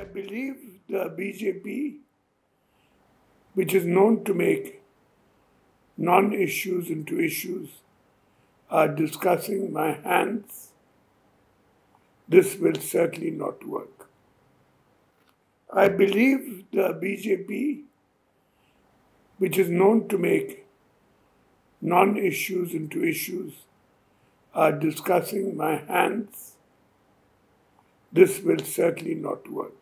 I believe the BJP, which is known to make non-issues into issues, are discussing my hands. This will certainly not work. I believe the BJP, which is known to make non-issues into issues, are discussing my hands. This will certainly not work.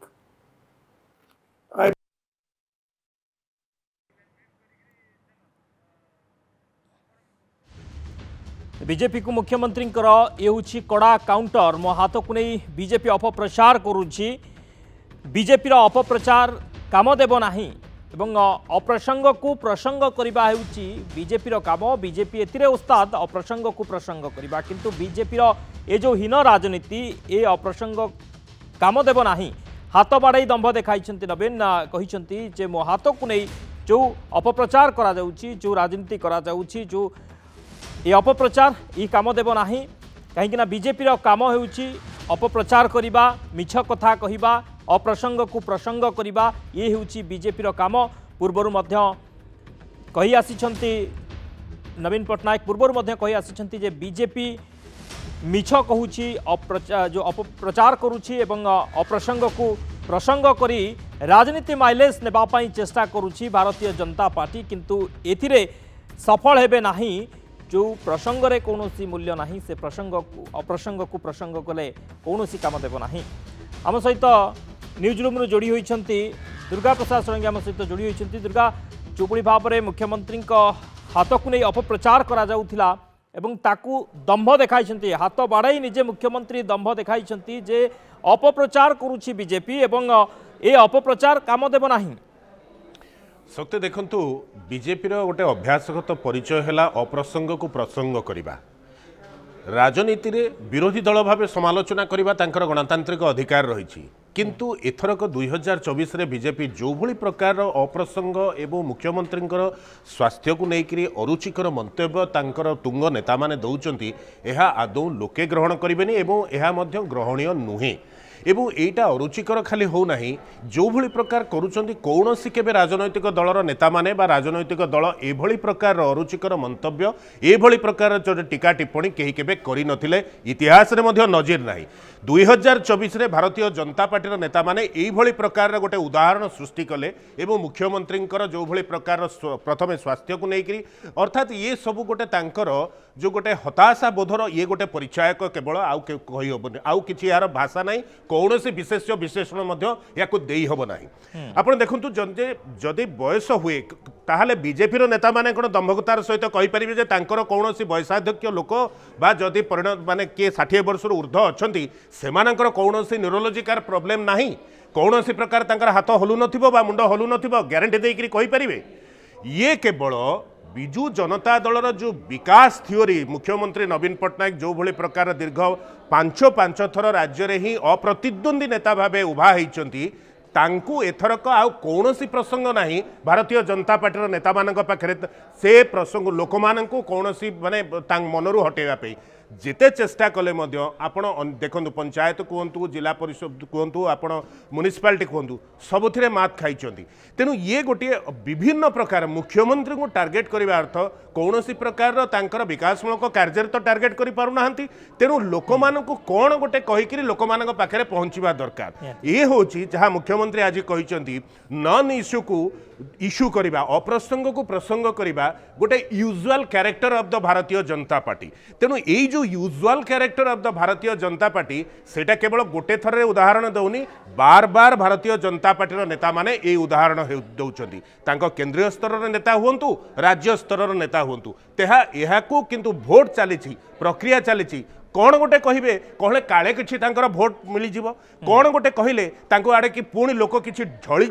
BJP को मुख्यमंत्री ये हूँ कड़ा counter मो हाथ को नहीं BJP अपप्रचार करुच्ची बीजेपी अपप्रचार काम देवना एवं अप्रसंग को प्रसंग करवा बीजेपी काम बीजेपी एतिर उस्ताद अप्रसंग को प्रसंग करवा किंतु बीजेपी ए जो हीन राजनीति ए अप्रसंग काम देवना हाथ बाड़े दंभ देखाई नवीन कहते जे मो हाथ को नहीं जो अपप्रचार करा जो राजनीति करा जो ये अपप्रचार ये काम देवना कहीं बीजेपी काम होपप्रचार करवा मिछ कथा कहवा अप्रसंग को प्रसंग करवा ये हूँ बीजेपी काम पूर्वर कही आसी नवीन पटनायक पूर्वर कही आसी जे बीजेपी मिछ कहूँ अप्रचार जो अपप्रचार करुच्ची अप्रसंग को प्रसंग करी राजनीति माइलेज नेबापाई चेष्टा करुच्ची भारतीय जनता पार्टी किंतु एथिरे सफल हेबे नाही जो प्रसंग रे कौनसी मूल्य ना से प्रसंग अप्रसंग को प्रसंग कले कौनसी काम देवना आम सहित न्यूज रूम जोड़ी होती दुर्गा प्रसाद सारंगी आम सहित जोड़ी होती दुर्गा चुपुड़ी भाव में मुख्यमंत्री हाथ को नहीं अपप्रचार करा एवं ताकू दंभ देखाई हाथ बाड़ाई निजे मुख्यमंत्री दंभ देखाई जे अपप्रचार करुच्ची बीजेपी एवं ए अपप्रचार काम देवना सत्य देखु बीजेपी गोटे अभ्यासगत परिचय है अप्रसंग को प्रसंग करने राजनीति रे विरोधी दल भाव समालोचना करवा गणतांत्रिक अधिकार रही किंतु एथरक 2024 रे बीजेपी जो भली प्रकार अप्रसंग एवं मुख्यमंत्री स्वास्थ्य को लेकर अरुचिकर मंतव्य तांकर तुंग नेता माने दौरान यह आदौ लोके ग्रहण करेनि ग्रहणीय नुहे एवं एटा अरुचिकर खाली होना जो भली प्रकार करुचंदी कौनसी केबे राजनैतिक दलर नेता माने बा राजनैतिक दल एभली प्रकार अरुचिकर मंतव्य एभली प्रकार जो टीका टिप्पणी केही केबे करि नथिले इतिहास रे मध्य नजिर नाही 2024 रे भारतीय जनता पार्टी नेता माने एभली प्रकार गोटे उदाहरण सृष्टि कले एवं मुख्यमंत्री जो भली प्रकार प्रथमे स्वास्थ्य को लेकर अर्थात ये सब गोटे तांकर जो गोटे हताशा बोधर ये गोटे परिचायक केवल आउ कही हेबनी आउ किछि यार भाषा नाही कौन से विशेष विशेषण ना आप देखते जदि बयस हुए ताहले बीजेपी नेता माने कौन दम्भकतार सहित कहींपर कौन बयसाध्यक्ष लोक बादि परिणत माने किए 60 वर्ष ऊर्ध्व अच्छा कौन न्यूरोलोजिकल प्रोब्लेम ना कौन प्रकार हाथ हलू ना मुंड हलू ना ग्यारंटी देकर कहींपर ये केवल बिजू जनता दलर जो विकास थ्योरी मुख्यमंत्री नवीन पटनायक जो भली प्रकार दीर्घ पांच थर राज्य में ही अप्रतिद्वंदी नेता भाव उभा होती एथरक आउ कौन प्रसंग ना भारतीय जनता पार्टी नेता मान पाखे से प्रसंग लोक मान कौन माने मनरू हटेवाई जिते चेष्टा कले आप देखु पंचायत कहतु जिला परिषद कहतु आपण म्युनिसिपालिटी कहतु सबुति में मात खाई तेणु ये गोटे विभिन्न प्रकार मुख्यमंत्री को टार्गेट करवा अर्थ कौन प्रकार तांकर विकासमूलक कार्य तो टार्गेट कर पारना तेणु लोक मान कौन गोटे कहीकि लोक मान पाखे पहुँचवा दरकार ये हूँ जहाँ मुख्यमंत्री आज कहते नन इश्यू को इश्यू करवा अप्रसंग को प्रसंग करवा गोटे usual character of the Bharatiya Janata party तेणु यही जो usual character of the Bharatiya Janata party सेटा केवल गोटे थर उदाहरण दौनी बार बार भारतीय जनता पार्टी नेता माने ये उदाहरण दौरान तांको केंद्रीय स्तर नेता हूँ राज्य स्तर नेता हूँ यह किंतु भोट चली प्रक्रिया चली कौन गोटे कहे कहले काले किछि तांकर भोट मिली जीवो कौन गोटे कहले तांको आड़े कि पुणी लोक किछि ढळी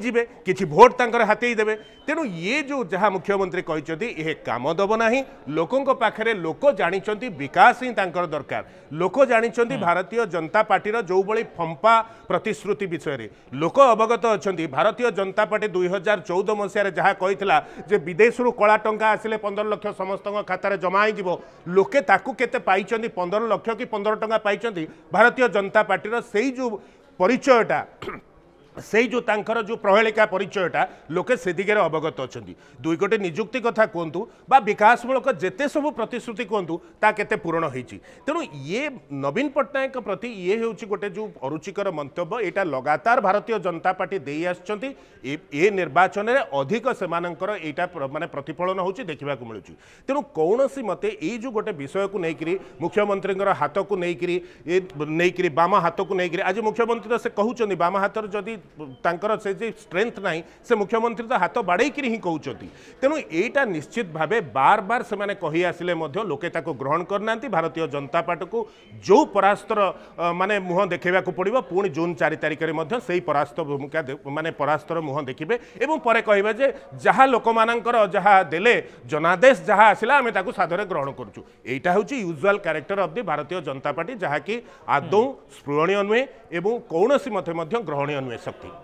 जीवे किछि भोट तांकर हातेई देबे तेणु ये जो जहाँ मुख्यमंत्री कहते ये काम दब नाही लोकों पाखे लोक जानिचंती विकास ही तांकर दरकार लोक जानिचंती भारतीय जनता पार्टी जो भली फंपा प्रतिश्रुति विषय में लोक अवगत अच्छा भारतीय जनता पार्टी 2014 मसीह जहाँ कही विदेश कला टंका आसिले 15 लाख समस्त खातार जमा हो लोके 15 लाख कि 15 टका पाई भारतीय जनता पार्टी से जो परिचयटा से जो तांकर जो प्रहेलिका परिचयटा लोके से दिगरे अवगत अच्छा दुई गोटे निजुक्ति कथा कहतु बा विकासमूलक जेते सब प्रतिश्रुति कहतु ता केते पूरण होती। तेणु ये नवीन पट्टनायक प्रति ये हूँ गोटे जो अरुचिकर मंतव्य यहाँ लगातार भारतीय जनता पार्टी दे आसछंती ए निर्वाचन में अधिक से माने प्रतिफलन होती देखा मिलूँ। तेणु कौन सी मत यो गोटे विषय को लेकर मुख्यमंत्री हाथ को लेकर बाम हाथ को लेकर आज मुख्यमंत्री तो से कहते बाम हाथ जदि से स्ट्रेंथ नहीं से मुख्यमंत्री तो हाथ बाड़े कि हिं कौं। तेणु एटा निश्चित भाव बार बार से मैंने कही आसिले लोके ग्रहण करना भारतीय जनता पार्टी को जो परास्तर माने मुह देखा पड़ो पुणी जून 4 तारिख में से परास्त भूमिका माने परास्तर मुह देखिए और पर कह जहाँ लोक मानकर जहाँ देले जनादेश जहाँ आसला आम साधरे ग्रहण करुचु। यहाँ हूँ usual character of the Bharatiya Janata party जहाँकि आदौ स्पृहणीय नुहे और कौन सी मत ग्रहणीय नुहे।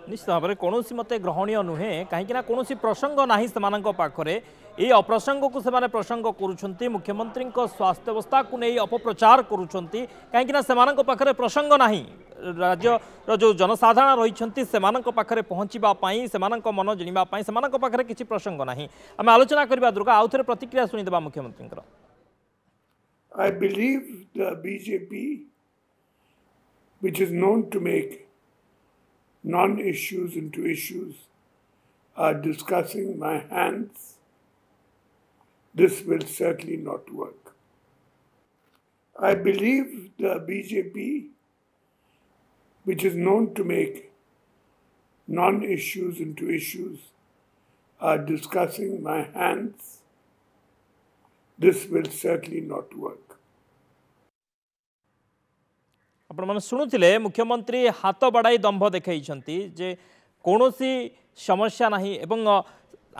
निश्चित भाव में कौन मत ग्रहणीय नुहे कहीं कौन प्रसंग ना से ये अप्रसंग को से प्रसंग कर मुख्यमंत्री स्वास्थ्य अवस्था को नहीं अपप्रचार कहीं पाखे प्रसंग ना राज्यर जो जनसाधारण रही पाखे पहुँचापी से मन जिणवाई से पाखे किसी प्रसंग ना आम आलोचना करवा। दुर्गा आउ थे प्रतिक्रिया शुणीदे मुख्यमंत्री। I believe the BJP, which is known to make non-issues into issues, are discussing my hands. This will certainly not work. I believe the BJP, which is known to make non-issues into issues, are discussing my hands. This will certainly not work. आपने शुणुते मुख्यमंत्री हाथ बाड़ाई दंभ देखा जे कौन समस्या ना एवं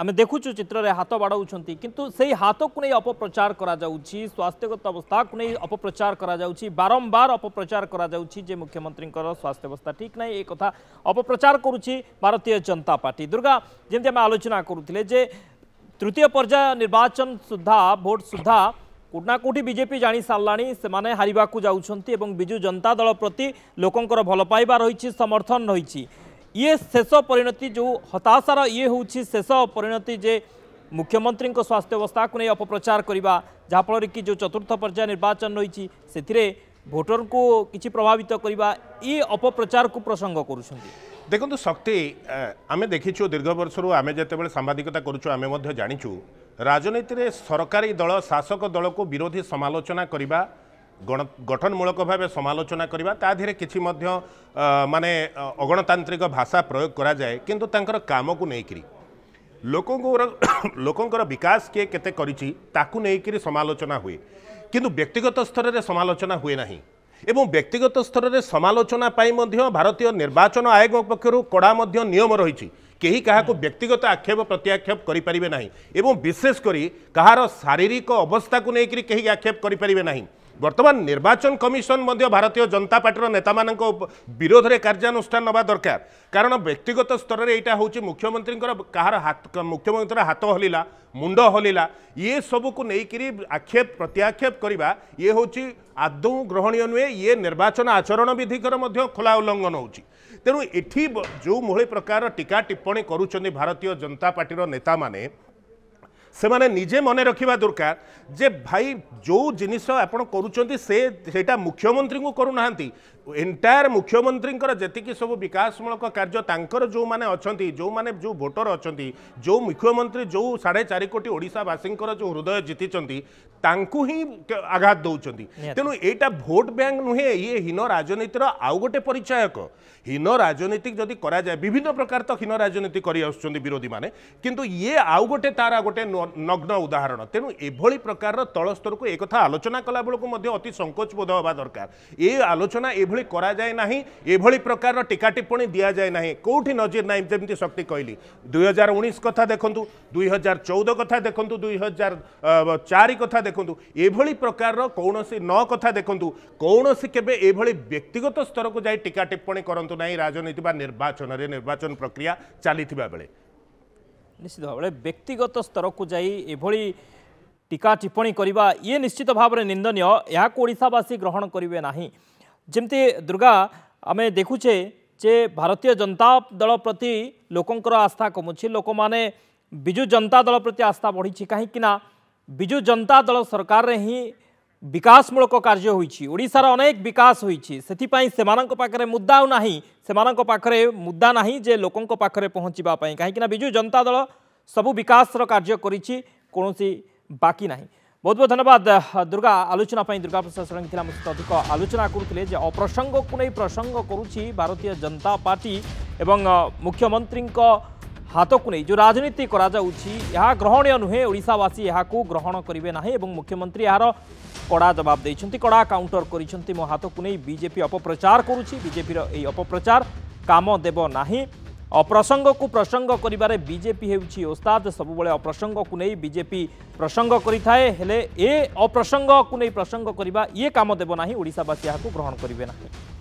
आम देखु चित्र हाथ बाड़ाऊँ किंतु से हाथ को नहीं अपप्रचार करा जाउछि स्वास्थ्यगत अवस्था को नहीं अपप्रचार करा जाउछि बारंबार अपप्रचार करा जाउछि जे मुख्यमंत्री स्वास्थ्य अवस्था ठीक ना एक कथा अपप्रचार करुछि भारतीय जनता पार्टी। दुर्गा जेमती आम आलोचना करूथिले जे तृतीय पर्याय निर्वाचन सुधा भोट सुधा कोटना कोटी बीजेपी जानी सारलाणी से हारिबा को जाउछंती एवं बिजू जनता दल प्रति लोकंकर भल पाइबा रही समर्थन रही ये शेष परिणति जो हताशार ये हूँ शेष परिणति जे मुख्यमंत्री स्वास्थ्य अवस्था को नहीं अपप्रचार करवा जहाँफल कि जो चतुर्थ पर्याय निर्वाचन रही से भोटर को किसी प्रभावित करवा ये अपप्रचार को प्रसंग कर। देखो शक्ति आम देखीचु दीर्घ वर्षर आम जिते सांबादिकता करें जाचु राजनीति में सरकारी दल शासक दल को विरोधी समालोचना करवा गठनमूलक भाव समालोचना करवा ता धीरे कि माने अगणतांत्रिक भाषा प्रयोग करा जाए किंतु तांकर काम को लेकर लोकंकर विकास किए के समालोचना हुए किंतु व्यक्तिगत स्तर में समालोचना हुए ना एवं व्यक्तिगत स्तर में समालोचना भारतीय निर्वाचन आयोग पक्षर कड़ा नियम रही कहीं क्या व्यक्तिगत आक्षेप प्रत्याक्षेप करें ना एवं विशेषकर कहार शारीरिक अवस्था को लेकर कहीं आक्षेप करें ना। वर्तमान निर्वाचन कमिशन भारतीय जनता पार्टी नेता मान विरोध में कार्यानुष्ठान ना दरकार कारण व्यक्तिगत स्तर में यहाँ हूँ मुख्यमंत्री कहार हाथ मुख्यमंत्री हाथ हलिला मुंड हलिला ये सब को लेकर आक्षेप प्रत्याक्षेप करवा ये हूँ आदौ ग्रहणीय नुहे ये निर्वाचन आचरण विधिकर खोला उल्लंघन होची। तेणु एठी जो मोहली प्रकार टीका टिप्पणी करुचंदी भारतीय जनता पार्टी नेता माने से माने निजे मन रखा दरकार जे भाई जो जिनिस आपण करुचंदी सेटा मुख्यमंत्री को करू नाहंती एंटायर मुख्यमंत्री जी सब विकासमूलक कार्य तांकर जो माने अछंती जो माने जो वोटर अछंती जो मुख्यमंत्री जो 4.5 कोटी ओडिशावासी जो हृदय जीति तांकु ही आघात दौरान। तेणु एटा भोट बैंक नुहे ये हीन राजनीतिर आउ गोटे परिचायक हीन राजनीति जदि करा जाय विभिन्न प्रकार तो हीन राजनीति करि आछंती विरोधी माने किंतु ये आउ गोटे तारा गोटे नग्न उदाहरण। तेणु एभली प्रकार तल स्तर को एक आलोचना कला बेलू अति संकोच बोध होगा दरकार ये आलोचना करा जाए नहीं एभली प्रकार टीका टिप्पणी दि जाए ना कौटी नजर ना जमी शक्ति कहली 2019 कथा देखु 2014 कथा देखु 2004 कथा देखु एभली प्रकार कौन सी न कथा देखु कौन सी केबे एभली व्यक्तिगत स्तर को जाए टीका टिप्पणी करंतु नहीं राजनीति बा निर्वाचन रे निर्वाचन प्रक्रिया चली बेले निश्चित भाव व्यक्तिगत स्तर को जाए टीका टिप्पणी करवा ये निश्चित भाव में निंदनीय यहाँ ओडिशावासी ग्रहण करेंगे ना। जमती दुर्गा आम देखुचे जे भारतीय जनता दल प्रति लोकंर आस्था कमुच्ची, लोक मैंने विजु जनता दल प्रति आस्था बढ़ी कहीं विजु जनता दल सरकार रे ही विकासमूलक कार्य होशार अनेक विकास होपाखे मुद्दा ना से मुद्दा ना जे लोकों पाखे पहुँचापी कहीं विजु जनता दल सबू विकास कार्य करोसी बाकी ना। बहुत बहुत धन्यवाद दुर्गा आलोचना पर। दुर्गा प्रसाद सारंगी आम सहित अधिक आलोचना करुले अप्रसंग को नहीं प्रसंग करुच्ची भारतीय जनता पार्टी एवं मुख्यमंत्री हाथ को नहीं जो राजनीति ग्रहणीय नुहे, ओडावासी यह ग्रहण करेंगे ना। मुख्यमंत्री यार कड़ा जवाब देते, कड़ा काउंटर कर मो हाथ को नहीं बीजेपी अपप्रचार करुच्ची। बीजेपी यही अपप्रचार काम देव ना। अप्रसंग को प्रसंग करिबारे बीजेपी हेउची उस्ताद। सबुबले अप्रसंग को नहीं बीजेपी प्रसंग करिथाए, हेले ए अप्रसंग को नहीं प्रसंग करिबा ये काम देबो नाही, ओडिसा बासिया को ग्रहण करिवे नाही।